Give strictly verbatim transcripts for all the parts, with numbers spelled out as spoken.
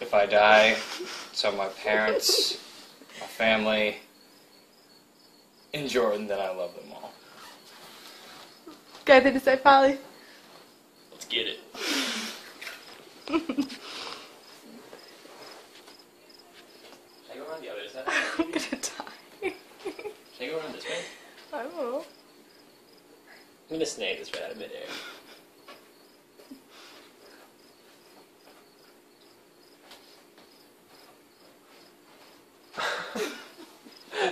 if I die, so my parents, my family, and Jordan, then I love them all. Got anything to say, Polly? Let's get it. I'm gonna die. Should I go around this way? I don't know. I'm gonna snag this right out of midair.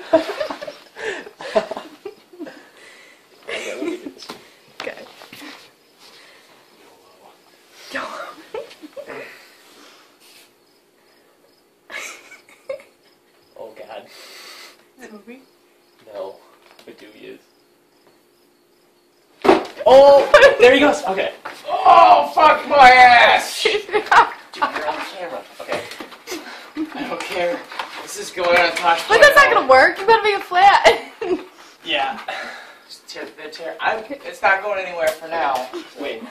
Okay, let me do this. Okay. Yo. Oh God. Is it movie? No, but Doobie is. Oh, there he goes. Okay. Oh, fuck my ass! Dude, you're on camera. Okay. I don't care. This is going on top. Wait, that's not gonna work. You better make it flat. Yeah. Just tear the chair. I'm. It's not going anywhere for now. Wait.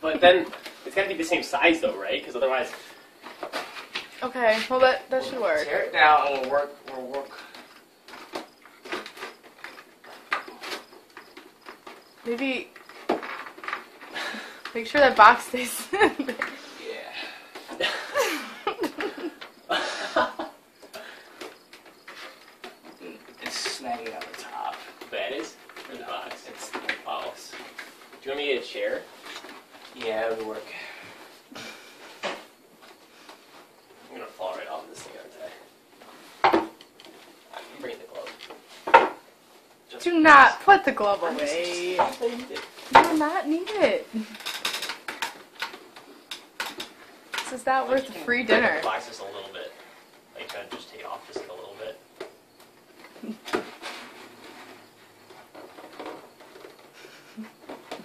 But then it's gotta be the same size though, right? Because otherwise. Okay. Well, that that should work. Tear it down. We'll work. We'll work. Maybe make sure that box stays in there. Yeah. It's snagging on the top. That is? Or the box? It's the box. Do you want me to get a chair? Yeah, it would work. I'm gonna fall right off this thing, aren't I? I'm bringing the glove. Just Do not this. put the glove away. Just, just, just, just. You do not need it. This is not like worth a free dinner. The box just a little bit. Like, try to just take it off just a little bit.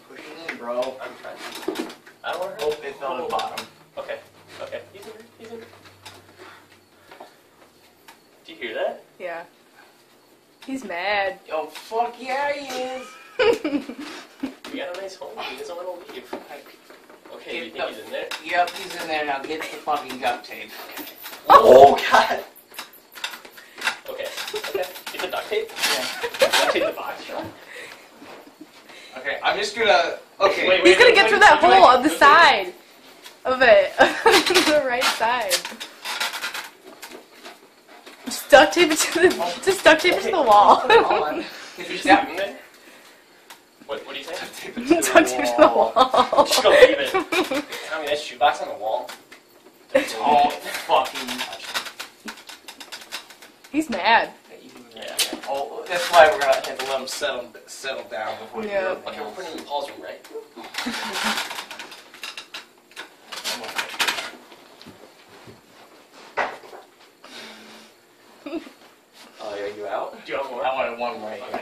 Push it in, bro. I'm trying. I don't want to hope it's on the bottom. Okay. Okay. He's in. He's in. Do you hear that? Yeah. He's mad. Yo, fuck yeah, he is. We got a nice home. He doesn't want to leave. Okay, you think he's in there? Yep, he's in there. Now get the fucking duct tape. Okay. Oh, God. Tape? Yeah. Take the box, huh? Okay, I'm just gonna. Okay, wait, wait, he's gonna wait, get wait, through wait, that wait, hole on the wait, side wait. of it, the right side. Just duct tape it to the. Just duct tape it to the wall. Did you stop me? What? What do you say? Duct tape it to the wall. Just go leave it. I mean, that shoebox on the wall. It's all fucking. He's mad. Yeah. Oh, that's why we're gonna have to let them settle settle down before we yeah. do it. Okay, we're putting in Paul's room, right? Oh, are you out? Do you want more? I wanted one more. Okay.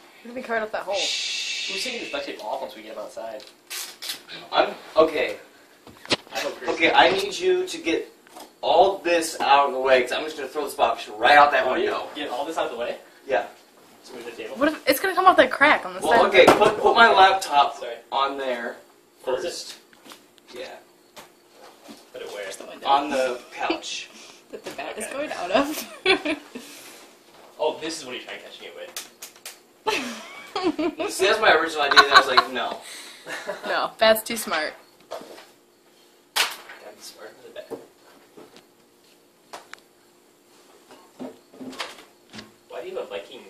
We're gonna be covered up that hole. Shh. We're taking this duct tape off once we get outside. I'm okay. I okay, I need you to get all this out of the way, because I'm just going to throw this box right out that oh, window. Get all this out of the way? Yeah. Let's move the table. What if, it's going to come out that crack on the well, side. Okay, put, put my laptop Sorry. on there first. It? Yeah. Put it where? Like on the couch. That the bat okay. is going out of. Oh, this is what you're trying to catch me with. See, that's my original idea, and I was like, no. No, bat's too smart. Bat's smart for the bat. A Viking.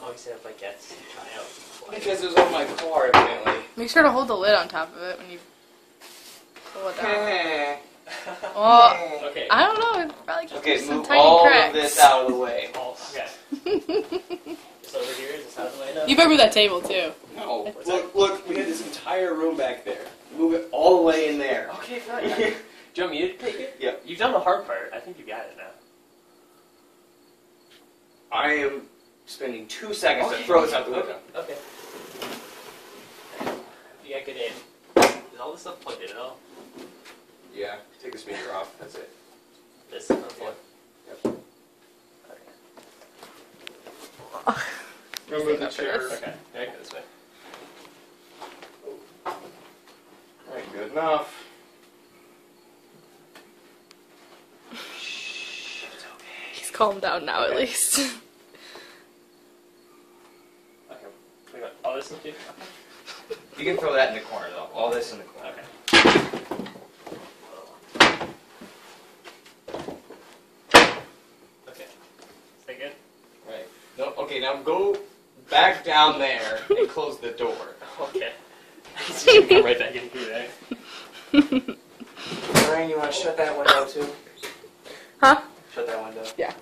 Oh, you said like that's try out. Because it was on my car, apparently. Make sure to hold the lid on top of it when you pull it down. Well, okay. I don't know. It probably keeps okay, some move tiny all cracks. Of this out of the way. Oh, okay. This over here is this out of the way now? You better move that table too. No. Look, that? look. We had this entire room back there. Move it all the way in there. Okay, fine. Do you want me to take it? Yeah. You've done the hard part. I think you got it now. I am spending two seconds okay. to throw this out the window. Okay. okay. You got good aim. Is all this stuff plugged in at all? Yeah. Take the speaker off. That's it. This is unplugged? Yep. Okay. Remove the chair. Okay. There you go. This way. Alright. Good enough. Shh, it's okay. He's calmed down now, okay. At least. I can clean up all this into you. You can throw that in the corner, though. All this in the corner. Okay. Okay. Is that good? Right. No, okay, now go back down there and close the door. Okay. Come right back in through there. Ryan, you want to shut that window, too? Huh? Shut that window. Yeah.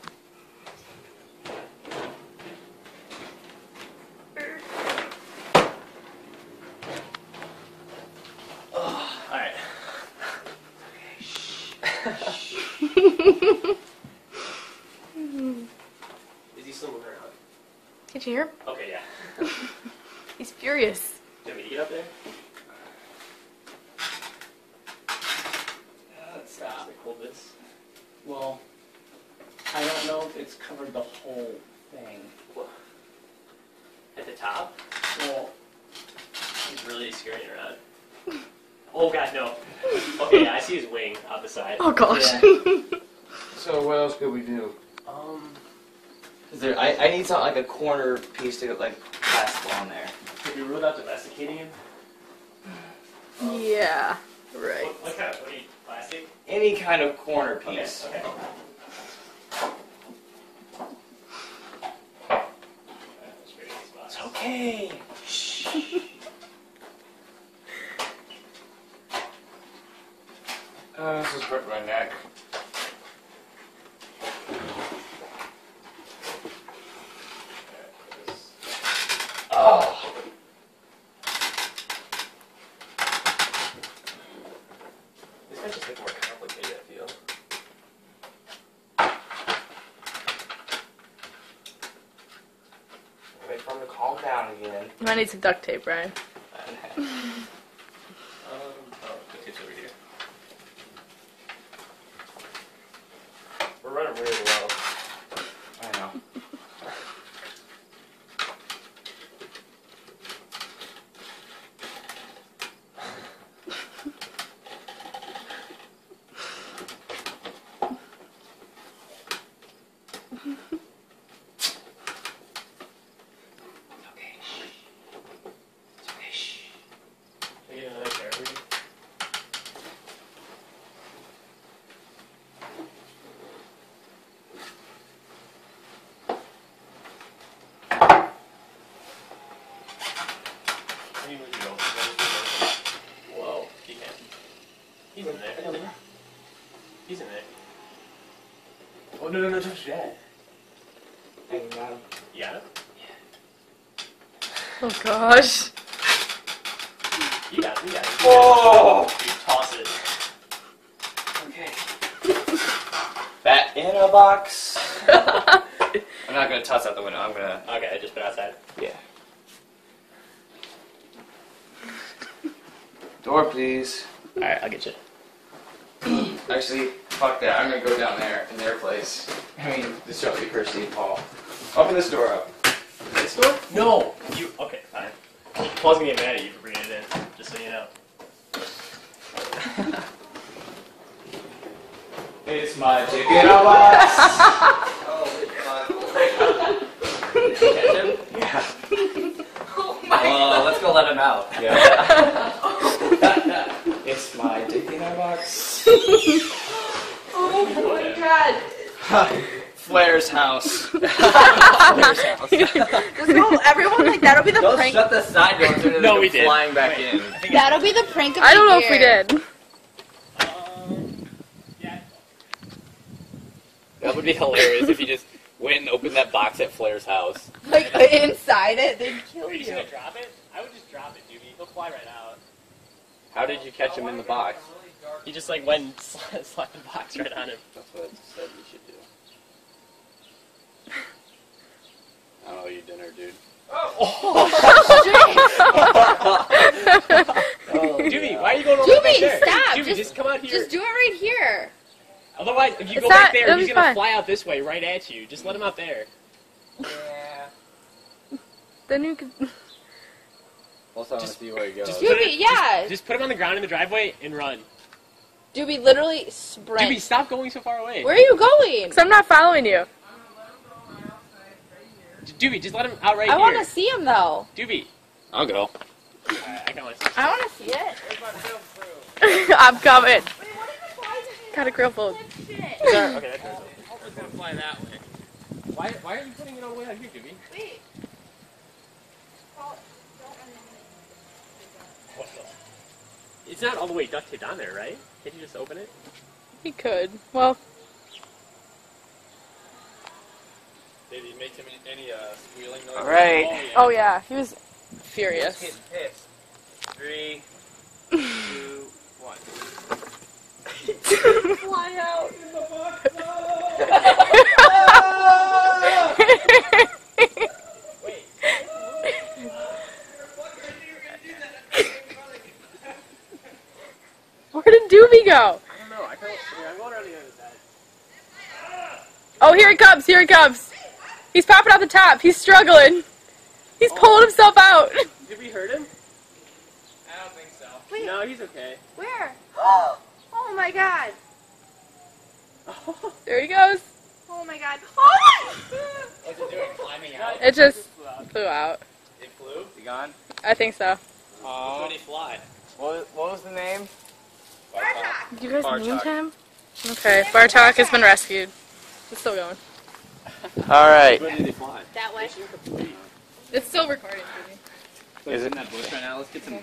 Did you hear him? Okay, yeah. He's furious. Do you want me to get up there? Uh, stop. Hold this. Well, I don't know if it's covered the whole thing. At the top? Well, he's really scurrying around. Oh god, no. Okay, yeah, I see his wing out the side. Oh gosh. Yeah. So what else could we do? Um. There, I, I need something like a corner piece to like pass on there. Have you ruled out domesticating him? Um, yeah, right. What, what kind of what you, plastic? Any kind of corner piece. Okay. Okay. It's okay. Shh. uh, this is hurting my neck. I need some duct tape, Brian. um, oh, duct tape's over here. We're running really well. I know. Whoa, he can't. He's in there. He's in there. Oh, no, no, no, don't do that. I got him. You got him? Yeah. Oh, gosh. You got him, you got him. Whoa! You toss it. Okay. That in a box. I'm not going to toss out the window. I'm going to... Okay, I just put it outside. Yeah. Door, please. Alright, I'll get you. Actually, fuck that. I'm gonna go down there in their place. I mean, this shall be Kirsty and Paul. Open this door up. This door? No! You. Okay, fine. Paul's gonna get mad at you for bringing it in, just so you know. It's my chicken in a box! Oh, it's my boy. Did you catch him? Yeah. Oh my uh, god. Let's go let him out. Yeah. It's my dick in our box. Oh my god. Flair's house. Flair's house. Whole, everyone like that'll be the Don't prank. Shut the side door. No, we did. Flying back Wait. in. That'll be the prank of I the don't year. know if we did. Um, yeah. That would be hilarious if you just went and opened that box at Flair's house. Like inside it, they'd kill Are you. Are you just gonna drop it? I would just drop it, Doobie. He'll fly right out. How did you catch him in the box? He just like went and sl slapped the box right on him. That's what I said you should do. I don't owe you dinner, dude. Oh! Oh, oh Doobie, why are you going over Doobie, right there? Stop! Doobie, just, just come out here. Just do it right here. Otherwise, if you it's go not, right there, he's gonna fun. fly out this way right at you. Just let him out there. Yeah. Then you can... Also, I want to see where he goes. Just Doobie, yeah. Just, just put him on the ground in the driveway and run. Doobie, literally sprint. Doobie, stop going so far away. Where are you going? Because I'm not following you. Doobie, just let him out right I here. I want to see him, though. Doobie. I'll go. Uh, I want to see I want to see it. I'm coming. Wait, what if it flies in Got a grill fold. Okay, that's open. It's going to fly that way. Why, why are you putting it all the way out here, Doobie? Wait. What the? It's not all the way duct taped on there, right? Can't you just open it? He could. Well... Did he make him any uh, squealing noise? All right. Oh yeah. oh, yeah. He was furious. He was getting pissed. Three, two, one. Fly out in the box. No! Wait. You're a fucker. I knew you were going to do that. Where did Doobie go? I don't know. I can't, I'm going around the other side. Oh, here he comes. Here he comes. He's popping out the top. He's struggling. He's oh. pulling himself out. Did we hurt him? I don't think so. Wait. No, he's okay. Where? Oh my god. Oh. There he goes. Oh my god. Oh. What's it doing? Climbing out? It just, it just flew, out. flew out. It flew? Is he gone? I think so. Oh. Which one did he fly? What, what was the name? Bartok. Did you guys Bartok. named him? Okay. Bartok has been rescued. It's still going. All right. That way. It's still recording. Is it in that bush right now? Let's get some.